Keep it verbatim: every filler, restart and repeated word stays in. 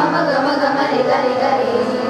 Mama mama mama